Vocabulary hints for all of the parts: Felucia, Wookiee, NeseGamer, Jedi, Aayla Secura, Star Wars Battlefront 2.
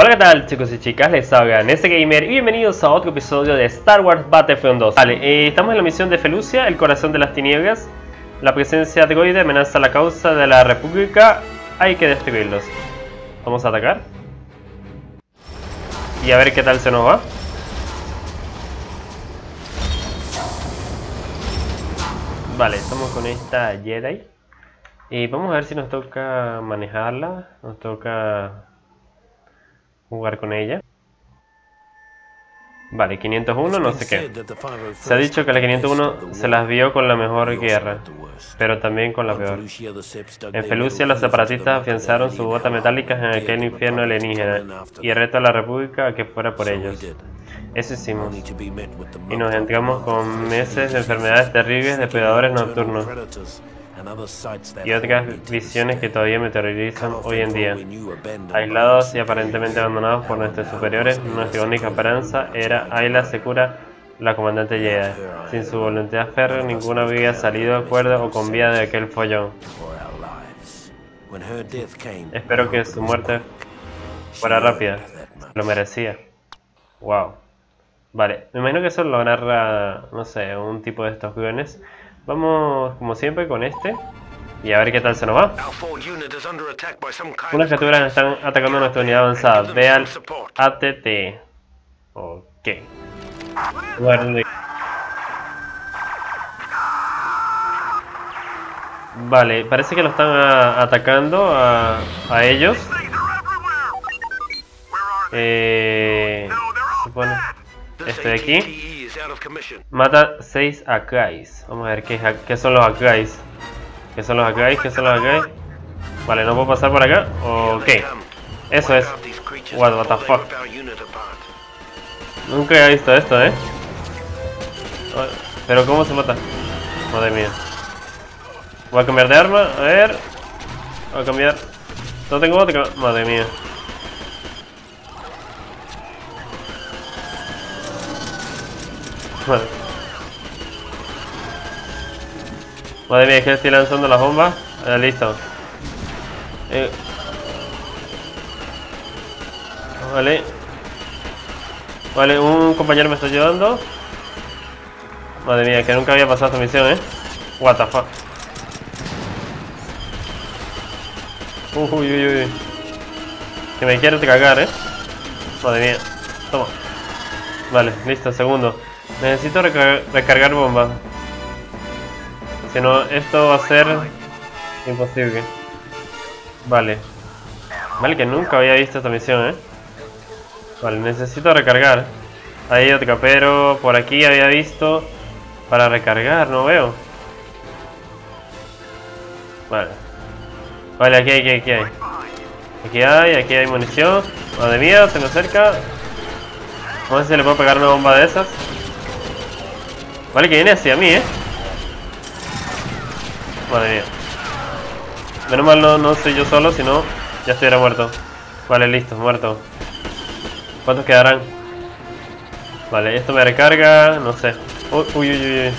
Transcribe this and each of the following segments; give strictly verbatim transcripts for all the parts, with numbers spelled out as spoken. Hola, ¿qué tal, chicos y chicas? Les habla NeseGamer y bienvenidos a otro episodio de Star Wars Battlefront dos. Vale, eh, estamos en la misión de Felucia, el corazón de las tinieblas. La presencia droide amenaza la causa de la república. Hay que destruirlos. Vamos a atacar y a ver qué tal se nos va. Vale, estamos con esta Jedi y vamos a ver si nos toca manejarla. Nos toca jugar con ella. Vale, quinientos uno, no sé qué. Se ha dicho que la quinientos uno se las vio con la mejor guerra, pero también con la peor. En Felucia los separatistas afianzaron sus botas metálicas en aquel infierno alienígena y retó a la república a que fuera por ellos. Eso hicimos. Y nos entramos con meses de enfermedades terribles, depredadores nocturnos y otras visiones que todavía me terrorizan hoy en día. Aislados y aparentemente abandonados por nuestros superiores, nuestra única esperanza era Aayla Secura, la comandante Jedi. Sin su voluntad férrea, ninguno había salido de acuerdo o con vida de aquel follón. Espero que su muerte fuera rápida. Lo merecía. Wow. Vale, me imagino que eso lo narra, no sé, un tipo de estos guiones. Vamos, como siempre, con este y a ver qué tal se nos va. Unas criaturas están atacando nuestra unidad avanzada. Ve al A T T. Ok. Vale, parece que lo están a, atacando a, a ellos. Eh, supone, estoy aquí. Mata seis Akais. Vamos a ver qué, qué son los Akais. ¿Qué son los Akais? ¿Qué son los Akais? Vale, no puedo pasar por acá. Ok. Eso es. What, what the fuck. Nunca había visto esto, eh. Pero ¿cómo se mata? Madre mía. Voy a cambiar de arma. A ver. Voy a cambiar. No tengo otra. Madre mía. Madre. Madre mía, es que estoy lanzando las bombas. Eh, listo. Eh. Vale. Vale, un compañero me está ayudando. Madre mía, que nunca había pasado esta misión, eh. What the fuck. Uy, uy, uy. Que me quiero cagar, eh. Madre mía. Toma. Vale, listo, segundo. Necesito recar recargar bombas. Si no, esto va a ser imposible. Vale. Vale, que nunca había visto esta misión, eh. Vale, necesito recargar. Ahí otra, pero por aquí había visto para recargar, no veo. Vale. Vale, aquí hay, aquí hay, aquí hay. Aquí hay, aquí hay munición. Madre mía, se me acerca. Vamos a ver si le puedo pegar una bomba de esas. Vale, que viene hacia mí, eh. Madre mía. Menos mal no, no soy yo solo, sino ya estuviera muerto. Vale, listo, muerto. ¿Cuántos quedarán? Vale, esto me recarga, no sé. Uy, uy, uy, uy.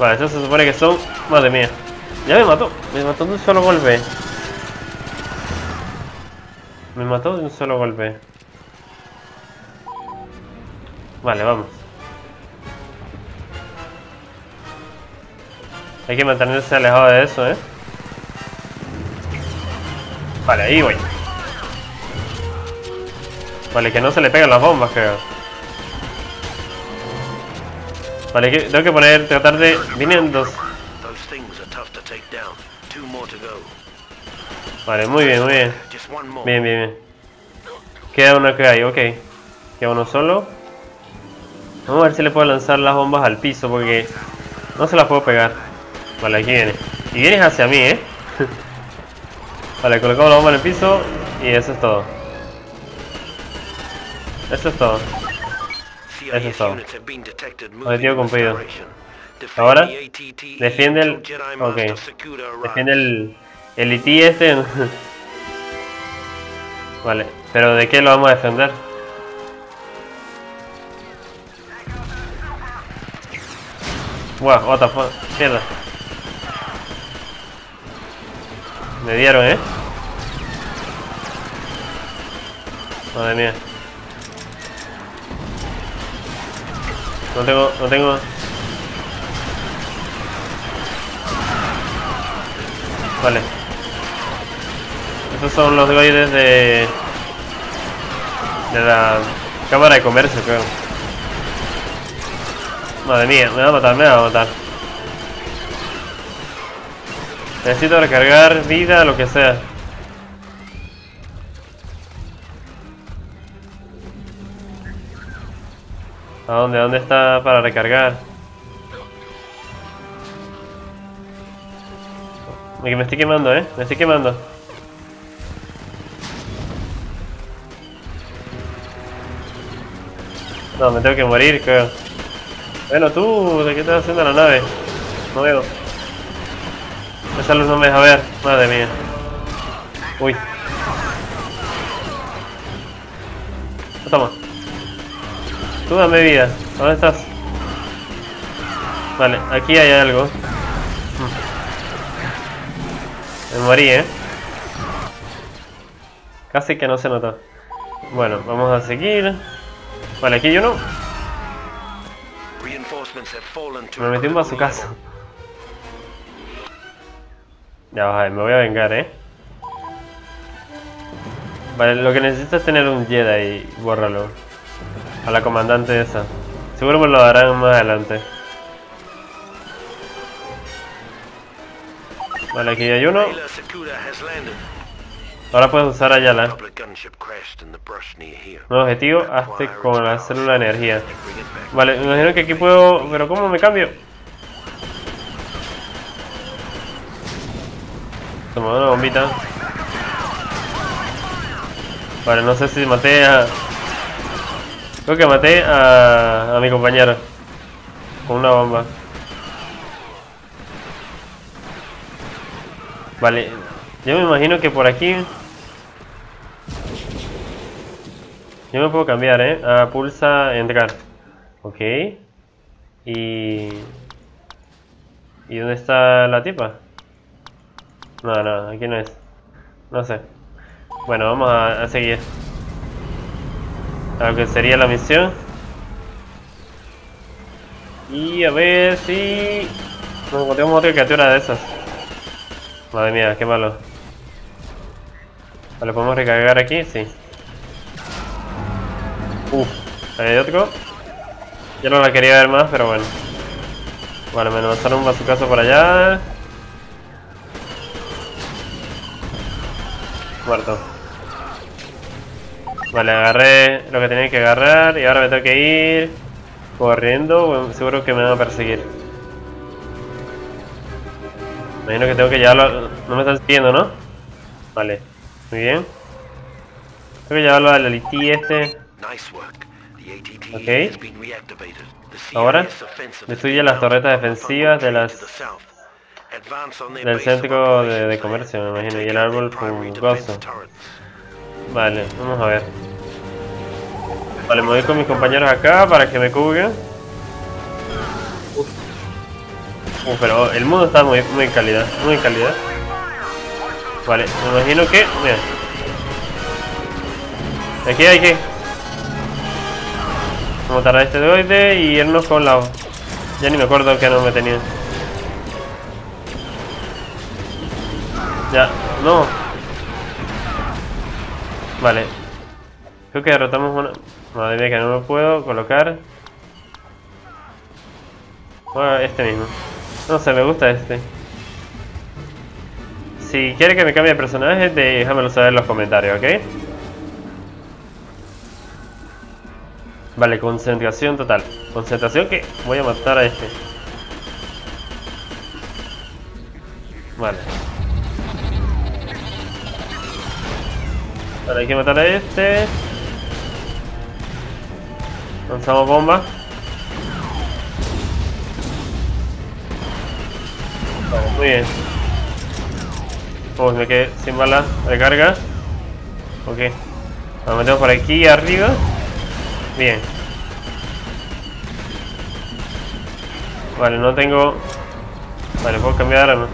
Vale, eso se supone que son... Madre mía. Ya me mató, me mató de un solo golpe. Me mató de un solo golpe. Vale, vamos. Hay que mantenerse alejado de eso, eh. Vale, ahí voy. Vale, que no se le pegan las bombas, creo. Vale, que tengo que poner, tratar de... Vienen dos. Vale, muy bien, muy bien. Bien, bien, bien. Queda uno que hay, ok. Queda uno solo. Vamos a ver si le puedo lanzar las bombas al piso, porque no se las puedo pegar. Vale, aquí viene. Y vienes hacia mí, eh. Vale, colocamos la bomba en el piso. Y eso es todo. Eso es todo. Eso es todo. Objetivo cumplido. Ahora, defiende el... Ok. Defiende el... El I T este. Vale, pero ¿de qué lo vamos a defender? Wow, what the fuck. Mierda. Me dieron, eh. Madre mía. No tengo, no tengo. Vale. Esos son los devices de... de la cámara de comercio, creo. Madre mía, me va a matar, me va a matar. Necesito recargar vida, lo que sea. ¿A dónde? ¿Dónde está para recargar? Me estoy quemando, eh. Me estoy quemando. No, me tengo que morir, creo. Bueno, tú, ¿de qué estás haciendo la nave? No veo. Esa luz no me deja ver. Madre mía. Uy. Toma. Tú dame vida. ¿Dónde estás? Vale, aquí hay algo. Me morí, ¿eh? Casi que no se nota. Bueno, vamos a seguir. Vale, aquí hay uno. Me metí un bazucazo. Ya va, me voy a vengar, ¿eh? Vale, lo que necesito es tener un Jedi y bórralo. A la comandante esa. Seguro me lo darán más adelante. Vale, aquí hay uno. Ahora puedes usar Aayla. Un objetivo, hazte con la célula de energía. Vale, me imagino que aquí puedo... ¿Pero cómo me cambio? Toma una bombita. Vale, no sé si maté a... Creo que maté a, a mi compañero con una bomba. Vale, yo me imagino que por aquí yo me puedo cambiar, eh. Ah, pulsa entrar. Ok. Y... ¿Y dónde está la tipa? No, no, aquí no es. No sé. Bueno, vamos a, a seguir a lo que sería la misión. Y a ver si... nos encontramos otra criatura de esas. Madre mía, qué malo. Vale, ¿podemos recargar aquí? Sí. Uff, hay otro. Yo no la quería ver más, pero bueno. Vale, me lanzaron un bazucazo por allá. Muerto. Vale, agarré lo que tenía que agarrar y ahora me tengo que ir corriendo. Seguro que me van a perseguir. Me imagino que tengo que llevarlo... No me están siguiendo, ¿no? Vale, muy bien. Tengo que llevarlo al A T este. Ok. Ahora destruye las torretas defensivas de las... del centro de, de comercio, me imagino. Y el árbol fungoso. Vale, vamos a ver. Vale, me voy con mis compañeros acá para que me cubren. Uf. Uf, pero el mundo está muy, muy calidad, muy calidad. Vale, me imagino que... Mira. Aquí hay que... Vamos a matar a este droide y irnos con la... Ya ni me acuerdo que no me tenía. Ya, no. Vale. Creo que derrotamos una... Madre mía, que no lo puedo colocar. Bueno, este mismo. No sé, me gusta este. Si quiere que me cambie de personaje, déjamelo saber en los comentarios, ¿ok? Vale, concentración total. Concentración que voy a matar a este. Vale. Vale, hay que matar a este. Lanzamos bomba. Vale, muy bien. Uy, me quedé sin bala. Recarga. Ok. Nos metemos por aquí arriba. Bien. Vale, no tengo... Vale, puedo cambiar arma.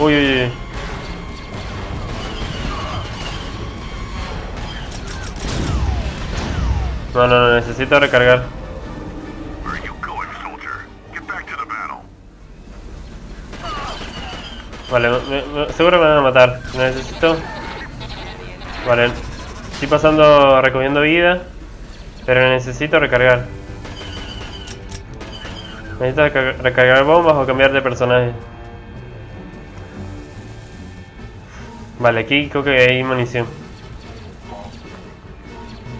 Uy, uy, uy. No, no, no, necesito recargar. Vale, me, me, seguro me van a matar. Necesito... Vale, estoy pasando recogiendo vida, pero necesito recargar. Necesito recargar, recargar bombas o cambiar de personaje. Vale, aquí creo que hay munición.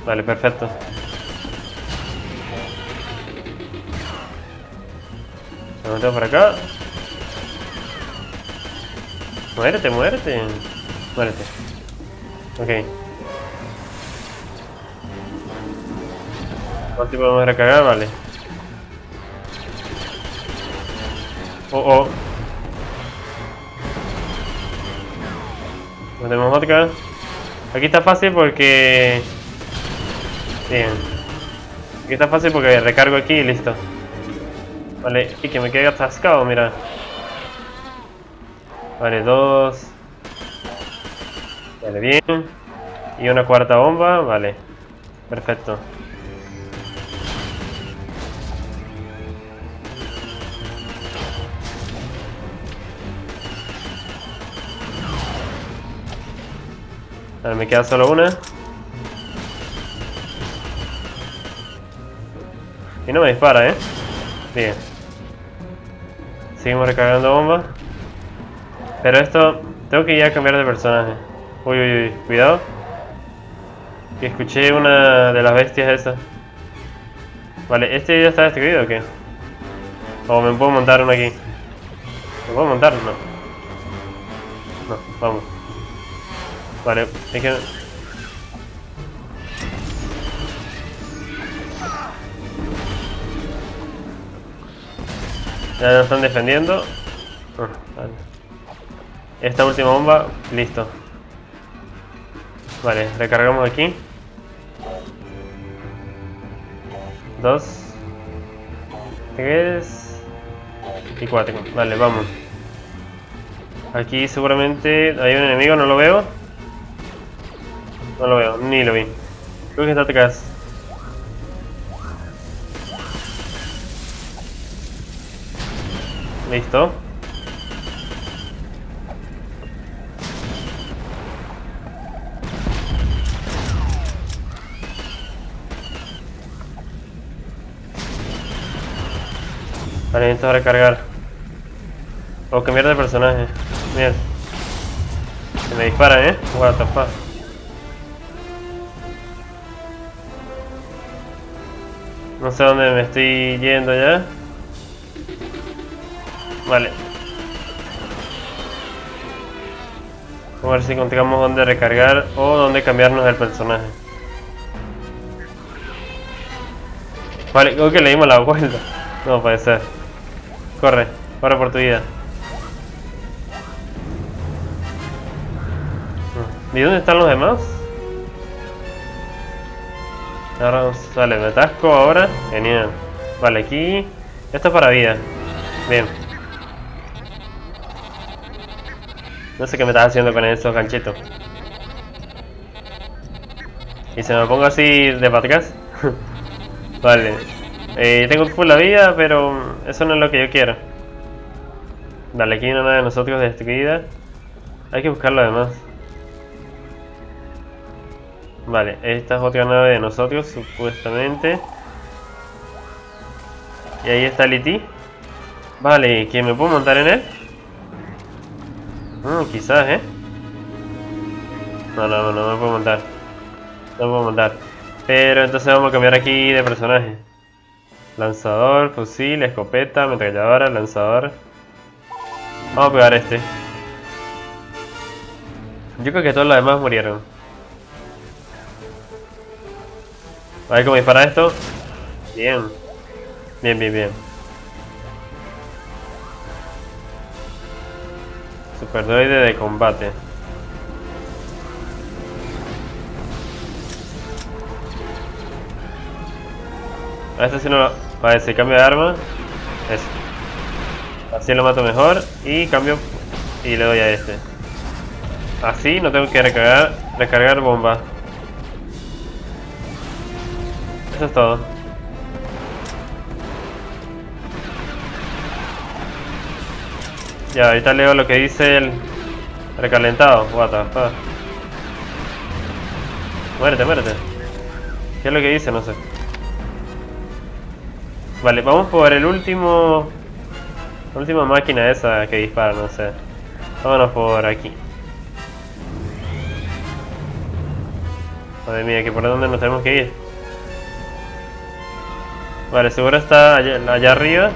Vale, perfecto. Me meto por acá. Muérete, muérete. Muérete. Ok. ¿Cuánto podemos recargar? Vale. Oh, oh. Metemos otra. Aquí está fácil porque... Bien. Aquí está fácil porque recargo aquí y listo. Vale, y que me quede atascado, mira. Vale, dos. Vale, bien. Y una cuarta bomba, vale. Perfecto. Vale, me queda solo una. Y no me dispara, ¿eh? Bien. Seguimos recargando bombas. Pero esto... Tengo que ya cambiar de personaje. Uy, uy, uy. Cuidado. Que escuché una de las bestias esas. Vale, ¿este ya está destruido o qué? O me puedo montar uno aquí. ¿Me puedo montar? No. No, vamos. Vale, es que... Ya nos están defendiendo. Ah, vale. Esta última bomba, listo. Vale, recargamos aquí. Dos. Tres. Y cuatro. Vale, vamos. Aquí seguramente hay un enemigo, no lo veo. No lo veo, ni lo vi. Creo que está atrás. Listo. Vale, necesito recargar. O cambiar de personaje. Bien. Se me disparan, eh. What the fuck. No sé dónde me estoy yendo ya. Vale. Vamos a ver si encontramos dónde recargar o dónde cambiarnos el personaje. Vale, creo que le dimos la vuelta. No puede ser. Corre, corre por tu vida. ¿Y dónde están los demás? Ahora sale, me atasco ahora. Genial. Vale, aquí. Esto es para vida. Bien. No sé qué me estás haciendo con esos ganchitos. Y se me pongo así de para atrás. Vale. Eh, tengo full la vida, pero eso no es lo que yo quiero. Vale, aquí una de nosotros destruida. Hay que buscar lo demás. Vale, esta es otra nave de nosotros, supuestamente. Y ahí está el I T. Vale, ¿que me puedo montar en él? Mm, quizás, ¿eh? No, no, no, no me puedo montar. No me puedo montar. Pero entonces vamos a cambiar aquí de personaje. Lanzador, fusil, escopeta, ametralladora, lanzador. Vamos a pegar este. Yo creo que todos los demás murieron. A ver cómo dispara esto. Bien. Bien, bien, bien. Superdoide de combate. A este si no lo... Vale, si cambio de arma. Eso. Así lo mato mejor. Y cambio... Y y le doy a este. Así no tengo que recargar, recargar bomba. Eso es todo. Ya, ahorita leo lo que dice el recalentado. What the fuck. Muérete, muérete. ¿Qué es lo que dice? No sé. Vale, vamos por el último... La última máquina esa que dispara, no sé. Vámonos por aquí. Madre mía, ¿que por dónde nos tenemos que ir? Vale, seguro está allá, allá arriba.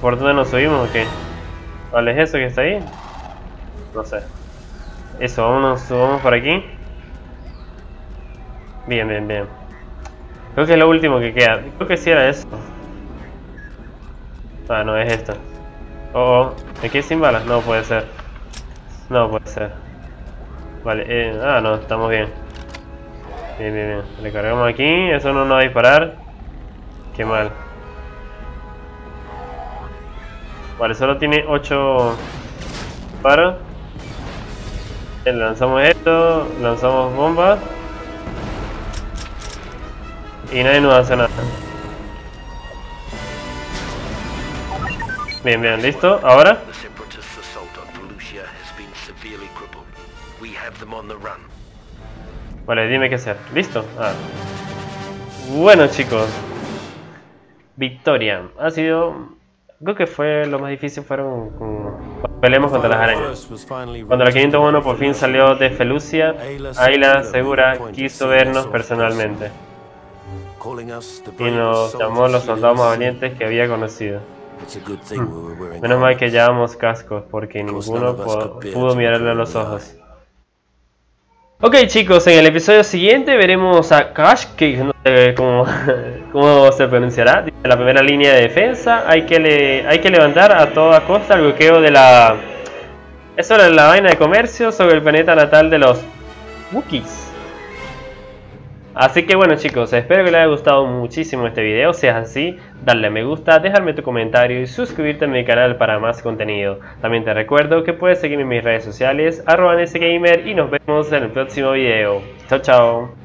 ¿Por dónde nos subimos o qué? ¿Vale, es eso que está ahí? No sé. Eso, vámonos, subamos por aquí. Bien, bien, bien. Creo que es lo último que queda. Creo que sí era eso. Ah, no, es esto. Oh, oh, ¿me quedé sin balas? No puede ser. No puede ser. Vale, eh, ah, no, estamos bien. Bien, bien, bien. Le cargamos aquí, eso no nos va a disparar. Qué mal. Vale, solo tiene ocho disparos. Bien, lanzamos esto, lanzamos bombas. Y nadie nos hace nada. Bien, bien, listo. Ahora. Vale, dime qué hacer. Listo. Ah. Bueno, chicos. Victoria. Ha sido... Creo que fue lo más difícil, fueron como... Peleamos contra las arañas. Cuando la quinientos uno por fin salió de Felucia, Aayla Secura quiso vernos personalmente. Y nos llamó los soldados más valientes que había conocido. Hmm. Menos mal que llevamos cascos, porque ninguno pudo, pudo mirarle a los ojos. Ok, chicos, en el episodio siguiente veremos a Kash, que no sé cómo, cómo se pronunciará. En la primera línea de defensa hay que, le, hay que levantar a toda costa el bloqueo de la... Eso era la vaina de comercio sobre el planeta natal de los Wookiees. Así que bueno, chicos, espero que les haya gustado muchísimo este video. Si es así, dale a me gusta, dejarme tu comentario y suscribirte a mi canal para más contenido. También te recuerdo que puedes seguirme en mis redes sociales, arroba NeseGamer, y nos vemos en el próximo video. Chao, chao.